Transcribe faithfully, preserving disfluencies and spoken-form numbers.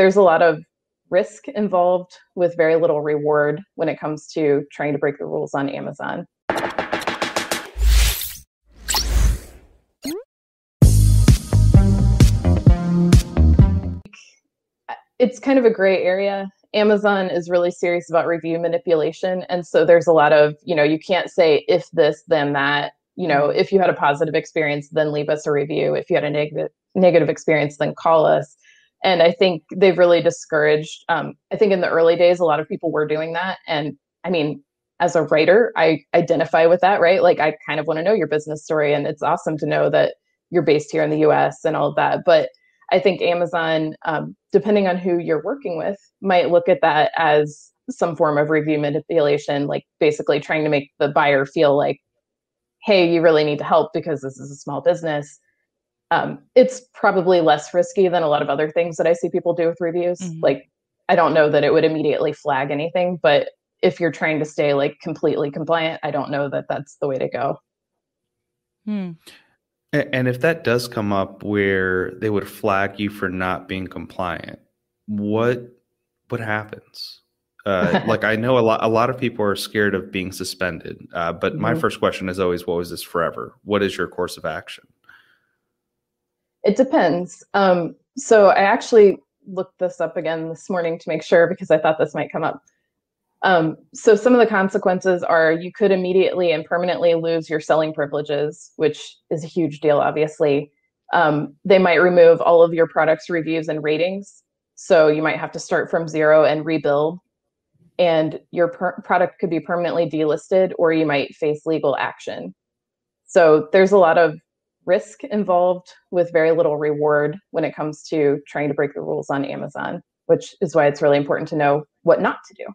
there's a lot of risk involved with very little reward when it comes to trying to break the rules on Amazon. It's kind of a gray area. Amazon is really serious about review manipulation. And so there's a lot of, you know, you can't say if this, then that. You know, if you had a positive experience, then leave us a review. If you had a neg- negative experience, then call us. And I think they've really discouraged, um, I think in the early days, a lot of people were doing that. And I mean, as a writer, I identify with that, right? Like, I kind of want to know your business story, and it's awesome to know that you're based here in the U S and all of that. But I think Amazon, um, depending on who you're working with, might look at that as some form of review manipulation, like basically trying to make the buyer feel like, hey, you really need to help because this is a small business. Um, it's probably less risky than a lot of other things that I see people do with reviews. Mm-hmm. Like, I don't know that it would immediately flag anything, but if you're trying to stay like completely compliant, I don't know that that's the way to go. Hmm. And if that does come up where they would flag you for not being compliant, what what happens? Uh, like, I know a lot, a lot of people are scared of being suspended, uh, but mm-hmm. my first question is always, what was this forever? What is your course of action? It depends. Um, so I actually looked this up again this morning to make sure, because I thought this might come up. Um, so some of the consequences are you could immediately and permanently lose your selling privileges, which is a huge deal, obviously. Um, they might remove all of your products, reviews, and ratings. So you might have to start from zero and rebuild. And your per- product could be permanently delisted, or you might face legal action. So there's a lot of risk involved with very little reward when it comes to trying to break the rules on Amazon, which is why it's really important to know what not to do.